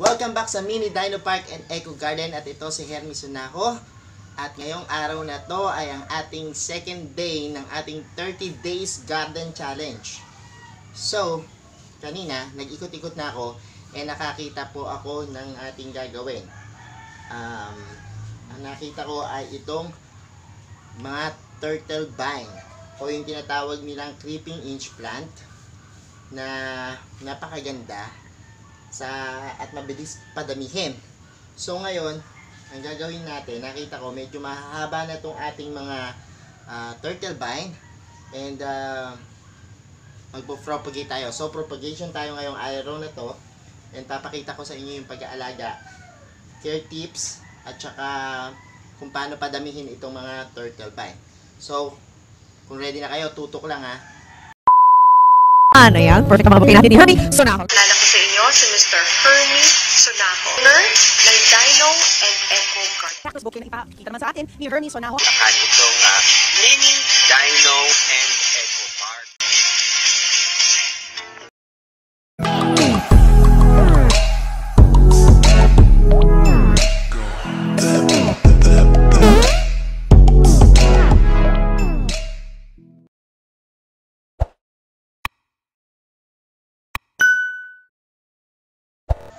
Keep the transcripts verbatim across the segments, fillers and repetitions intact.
Welcome back sa Mini Dino Park and Eco Garden. At ito si Hermie Sonajo. At ngayong araw na to ay ang ating second day ng ating thirty days garden challenge. So, kanina nag-ikot-ikot na ako eh nakakita po ako ng ating gagawin. Um, ang nakita ko ay itong mga turtle vine o yung tinatawag nilang creeping inch plant na napakaganda sa at mabilis padamihin. So ngayon, ang gagawin natin, nakita ko medyo mahaba na itong ating mga uh, turtle vine and uh, magpo-propagate tayo. So propagation tayo ngayong araw na to and papakita ko sa inyo yung pag-aalaga, care tips at saka kung paano padamihin itong mga turtle vine. So kung ready na kayo, tutok lang ha. Ano yan? Perfect ang mga bukay natin ni Hermie Sonajo. Alala ko sa inyo si Mister Hermie Sonajo, owner ng Dino and Eco Garden. Kaktus book yung ipakita naman sa atin ni Hermie Sonajo. Saan itong uh, Mini Dino and Eco Park.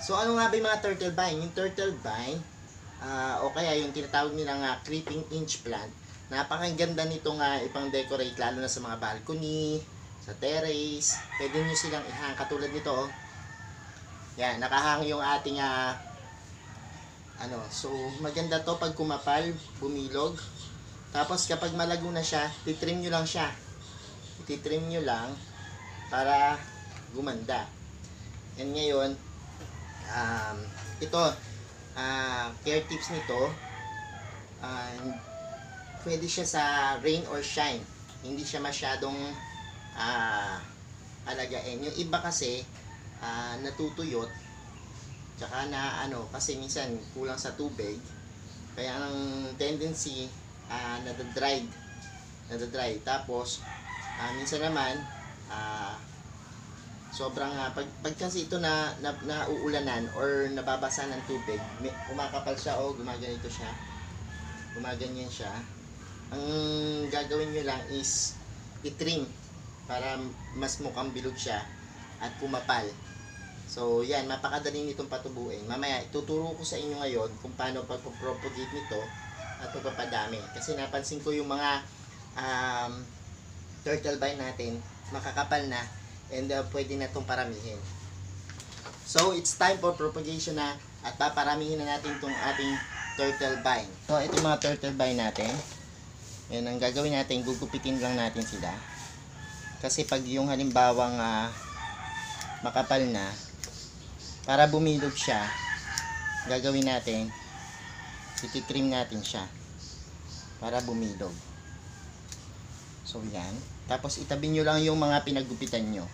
So ano nga ba yung mga turtle vine? Yung turtle vine uh, o kaya yung tinatawag nila nga creeping inch plant, napakaganda nito nga ipang decorate lalo na sa mga balcony, sa terrace. Pwede nyo silang ihang katulad nito oh. Yan, nakahang yung ating uh, ano, so maganda to pag kumapal, bumilog. Tapos kapag malago na siya, titrim nyo lang siya. Titrim nyo lang para gumanda. And ngayon Um, ito, uh, care tips nito, uh, pwede siya sa rain or shine, hindi siya masyadong uh, alagain. Yung iba kasi uh, natutuyot, tsaka na ano, kasi minsan kulang sa tubig, kaya ang tendency uh, nadadried, nadadried. Tapos uh, minsan naman ah uh, sobrang uh, pag, pag kasi ito na, na nauulanan or nababasa ng tubig, may, kumakapal siya o gumaganito siya, gumaganyan siya. Ang gagawin nyo lang is itrim para mas mukhang bilog siya at kumapal. So yan, mapakadali nitong patubuin. Mamaya ituturo ko sa inyo ngayon kung paano pagpropagate nito at pagpapadami, kasi napansin ko yung mga um, turtle vine natin makakapal na. And uh, pwede na itong paramihin. So it's time for propagation na. At paparamihin na natin itong ating turtle vine. So ito yung mga turtle vine natin. Yan ang gagawin natin, gugupitin lang natin sila. Kasi pag yung halimbawang uh, makapal na, para bumilog siya, gagawin natin, ititrim natin siya para bumilog. So yan. Tapos itabi nyo lang yung mga pinagupitan nyo.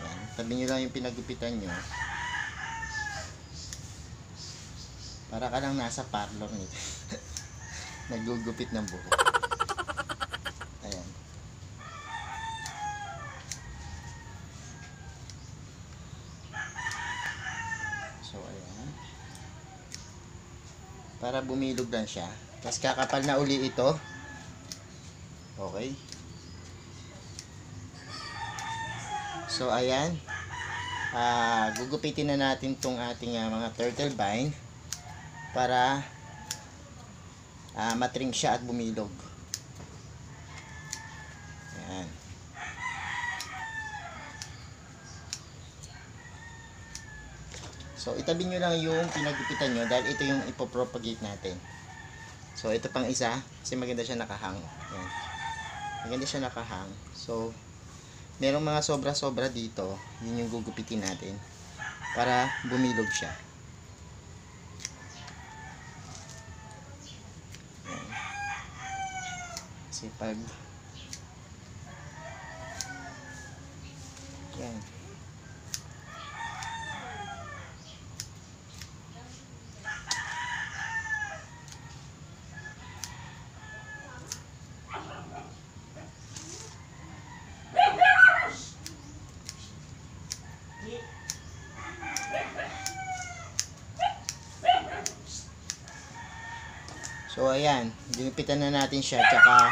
Ayan, itabi nyo lang yung pinagupitan nyo. Para ka lang nasa parlor nito. Nagugupit ng buhok. Ayan. So ayan. Para bumilog lang siya. Tapos kakapal na uli ito. Okay. So ayan, uh, gugupitin na natin tong ating uh, mga turtle vine para uh, matrim siya at bumilog. Ayan. So itabi nyo lang yung pinagupitan nyo dahil ito yung ipopropagate natin. So ito pang isa kasi maganda siya nakahang. Ayan. Maganda siya nakahang. So merong mga sobra-sobra dito, yun yung gugupitin natin para bumilog siya. Ayan. Kasi pag yan. So, ayan. Ginupitan na natin siya. Tsaka,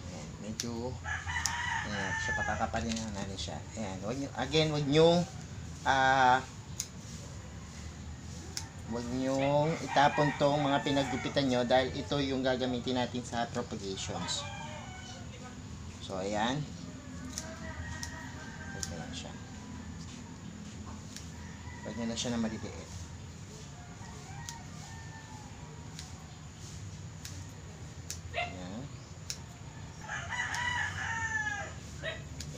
ayan, medyo, ayan, siya pakakapalin na natin siya. Ayan. Wag nyo, again, wag nyo, ah, uh, wag nyo itapon tong mga pinaggupitan nyo dahil ito yung gagamitin natin sa propagations. So, ayan. Ito lang siya. Huwag nyo na siya na maliliit. Ayan.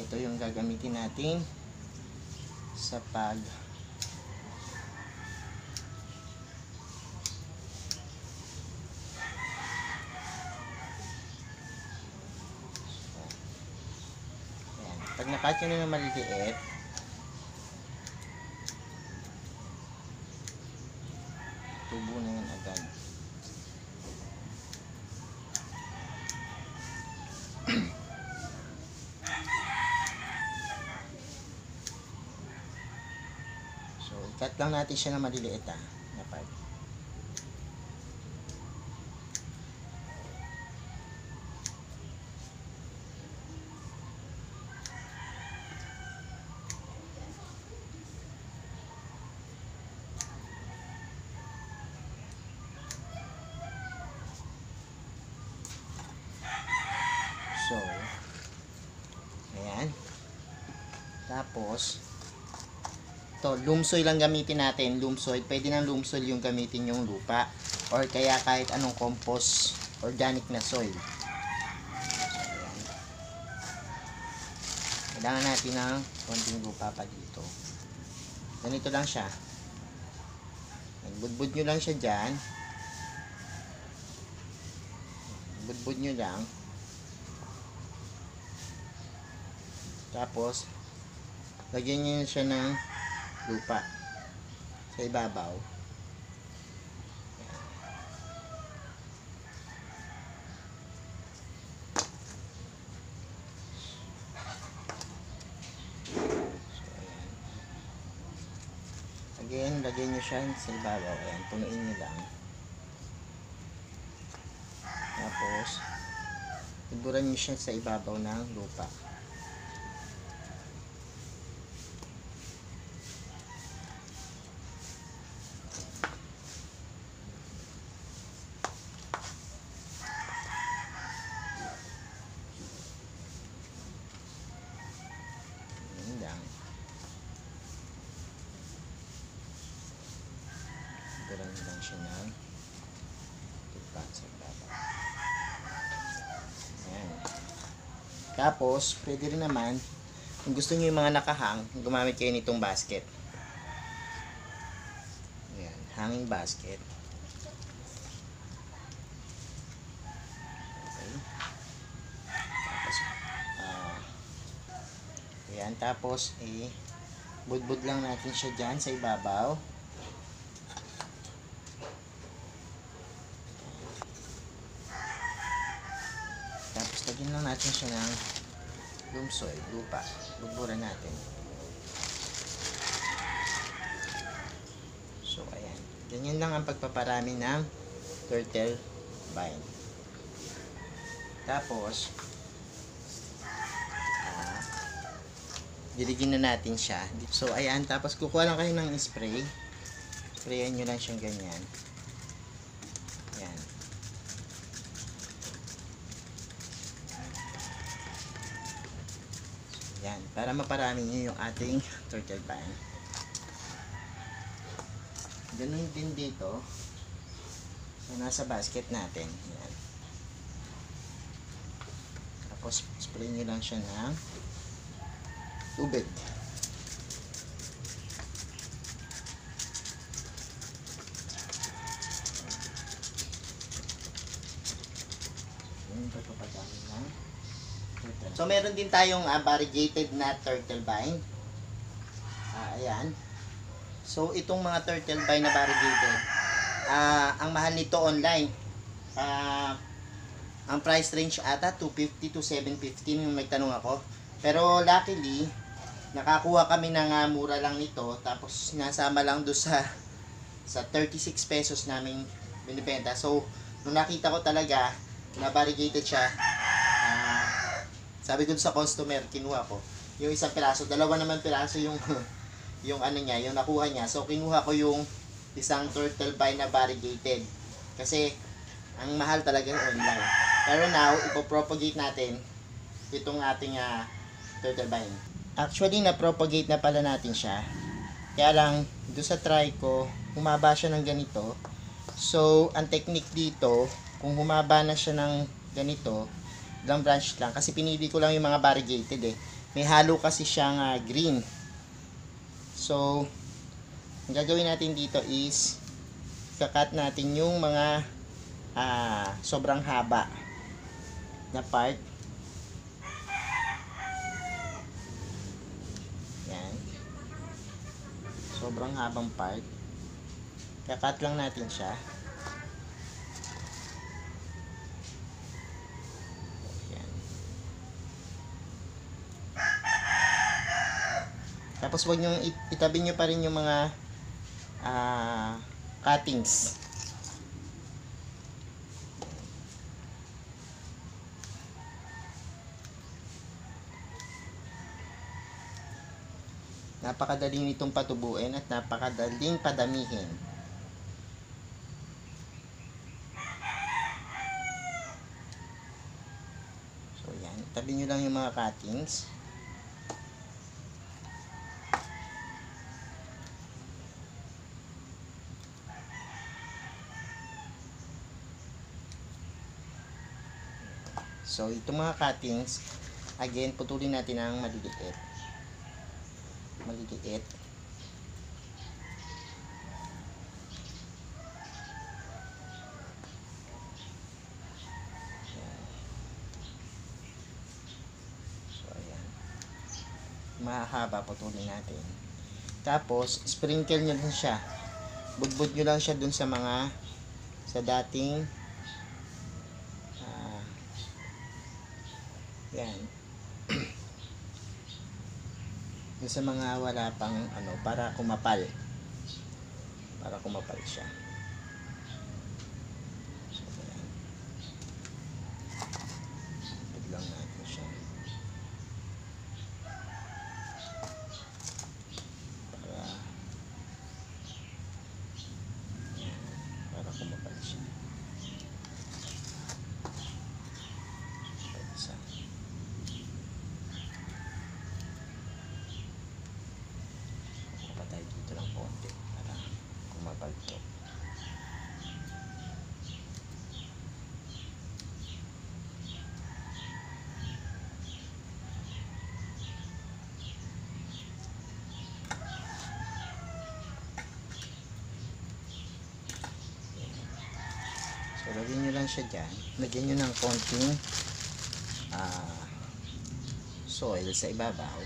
Ito yung gagamitin natin sa pag pag nakat nyo na maliliit, tubo na yun agad. So, ikat lang natin siya na maliliit, ha. Napag. So, ayan. Tapos, to loam soil lang gamitin natin. Loam soil. Pwede ng loam soil yung gamitin yung lupa. Or kaya kahit anong compost, organic na soil. So, ayan. Kailangan natin ng konting lupa pa dito. Ganito lang siya. Budbud nyo lang siya dyan. Budbud nyo lang. Tapos, lagyan nyo siya ng lupa sa ibabaw. Ayan. So, ayan. Again, lagyan nyo siya sa ibabaw. Ayan, punuin nyo lang. Tapos, iburan nyo siya sa ibabaw ng lupa. Ng lupa sa ibabaw. Ayan. Tapos, pwede rin naman, kung gusto nyo yung mga nakahang, gumamit kayo nitong basket. Ayan, hanging basket. Okay. Tapos, uh, ayan, tapos, eh, budbud lang natin siya dyan sa ibabaw. Lagyan lang natin siya ng loam soil, lupa. Bubura natin. So, ayan. Ganyan lang ang pagpaparami ng turtle vine. Tapos, uh, diligin na natin siya. So, ayan. Tapos, kukuha lang kayo ng spray. Sprayan nyo lang siyang ganyan. Ayan. Yan, para maparami nyo yung ating turtle vine. Ganun din dito sa nasa basket natin. Yan. Tapos spray nyo lang sya ng tubig. Yan, pagpapadami na. So, meron din tayong uh, variegated na turtle vine. Uh, ayan. So, itong mga turtle vine na variegated, uh, ang mahal nito online, uh, ang price range ata, two fifty to seven fifteen, yung nagtanong ako. Pero, luckily, nakakuha kami ng uh, mura lang nito, tapos nasama lang doon sa sa thirty-six pesos namin binibenta. So nung nakita ko talaga na variegated siya, uh, sabi doon sa customer, kinuha ko yung isang piraso, dalawa naman piraso yung yung ano niya, yung nakuha niya. So kinuha ko yung isang turtle vine na variegated kasi ang mahal talaga online. Pero now ipopropagate natin itong ating uh, turtle vine. Actually, na-propagate na pala natin siya. Kaya lang, doon sa try ko, humaba siya ng ganito. So, ang technique dito, kung humaba na siya ng ganito, lang branch lang. Kasi pinili ko lang yung mga variegated eh. May halo kasi siyang uh, green. So, ang gagawin natin dito is, kakat natin yung mga uh, sobrang haba na part. Sobrang habang part. Kakat lang natin siya. Ayan. Tapos wag nyo, it itabi nyo pa rin yung mga uh, cuttings. Napakadaling itong patubuin at napakadaling padamihin. So yan, tabi nyo lang yung mga cuttings. So itong mga cuttings, again, putulin natin ang maliliit. maliliit so ayan, mahaba, putulin natin, tapos sprinkle nyo din sya, budbud nyo lang sya dun sa mga sa dating uh, yan sa mga wala pang ano, para kumapal para kumapal siya. So, biglang natin siya para para kumapal siya. Lagyan nyo lang siya dyan. Lagyan nyo ng konting uh, soil sa ibabaw.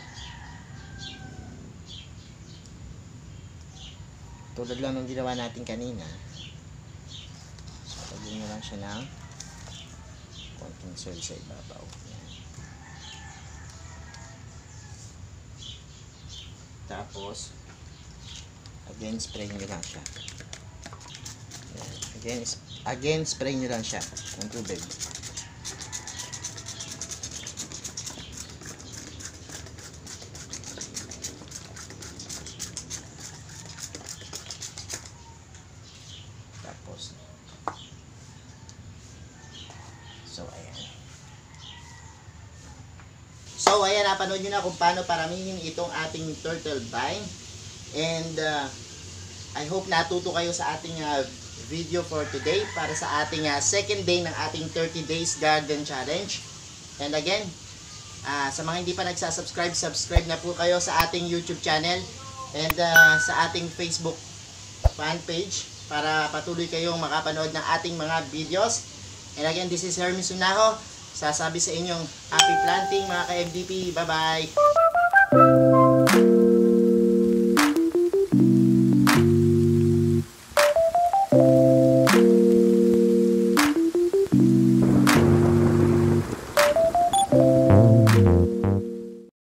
Tulad lang ng ginawa natin kanina. So, lagyan nyo lang siya ng konting soil sa ibabaw. Yan. Tapos, again, spray nyo lang siya. Yan. Again, spray. Again, spray nyo lang siya ng tubig. Tapos. So, ayan. So, ayan. Napanood nyo na kung paano paramihin itong ating turtle vine. And, uh, I hope natuto kayo sa ating uh, video for today para sa ating uh, second day ng ating thirty days garden challenge. And again, uh, sa mga hindi pa nagsasubscribe, subscribe na po kayo sa ating YouTube channel and uh, sa ating Facebook fan page para patuloy kayong makapanood ng ating mga videos. And again, this is Hermie Sonajo, sasabi sa inyong happy planting mga ka-M D P. Bye bye!